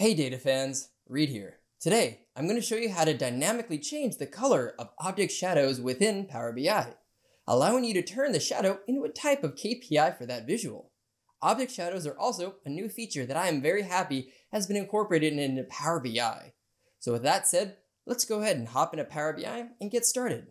Hey data fans, Reid here. Today, I'm going to show you how to dynamically change the color of object shadows within Power BI, allowing you to turn the shadow into a type of KPI for that visual. Object shadows are also a new feature that I am very happy has been incorporated into Power BI. So with that said, let's go ahead and hop into Power BI and get started.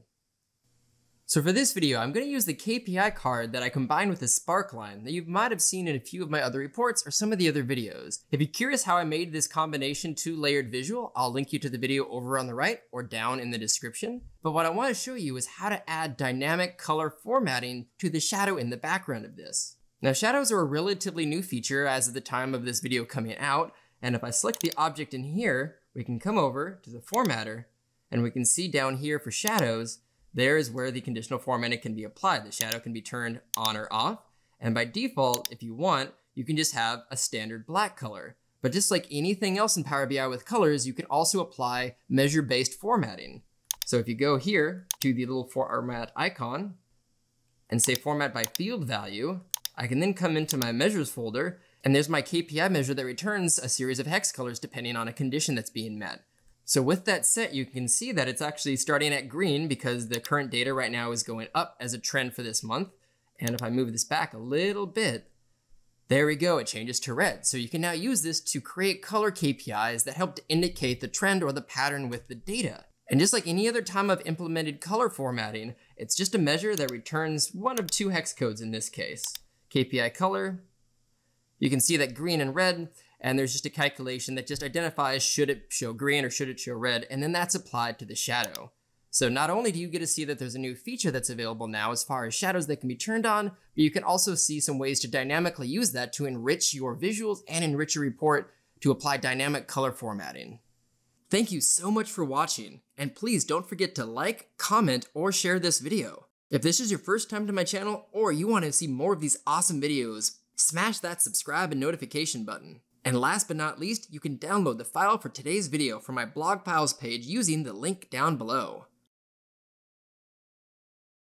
So for this video, I'm going to use the KPI card that I combined with the Sparkline that you might have seen in a few of my other reports or some of the other videos. If you're curious how I made this combination two-layered visual, I'll link you to the video over on the right or down in the description. But what I want to show you is how to add dynamic color formatting to the shadow in the background of this. Now, shadows are a relatively new feature as of the time of this video coming out. And if I select the object in here, we can come over to the formatter and we can see down here for shadows, there is where the conditional formatting can be applied. The shadow can be turned on or off. And by default, if you want, you can just have a standard black color. But just like anything else in Power BI with colors, you can also apply measure-based formatting. So if you go here to the little format icon and say format by field value, I can then come into my measures folder and there's my KPI measure that returns a series of hex colors depending on a condition that's being met. So with that set, you can see that it's actually starting at green because the current data right now is going up as a trend for this month. And if I move this back a little bit, there we go, it changes to red. So you can now use this to create color KPIs that help to indicate the trend or the pattern with the data. And just like any other time I've implemented color formatting, it's just a measure that returns one of two hex codes in this case, KPI color. You can see that green and red, and there's just a calculation that just identifies should it show green or should it show red, and then that's applied to the shadow. So not only do you get to see that there's a new feature that's available now as far as shadows that can be turned on, but you can also see some ways to dynamically use that to enrich your visuals and enrich your report to apply dynamic color formatting. Thank you so much for watching, and please don't forget to like, comment, or share this video. If this is your first time to my channel or you want to see more of these awesome videos, smash that subscribe and notification button. And last but not least, you can download the file for today's video from my blog files page using the link down below.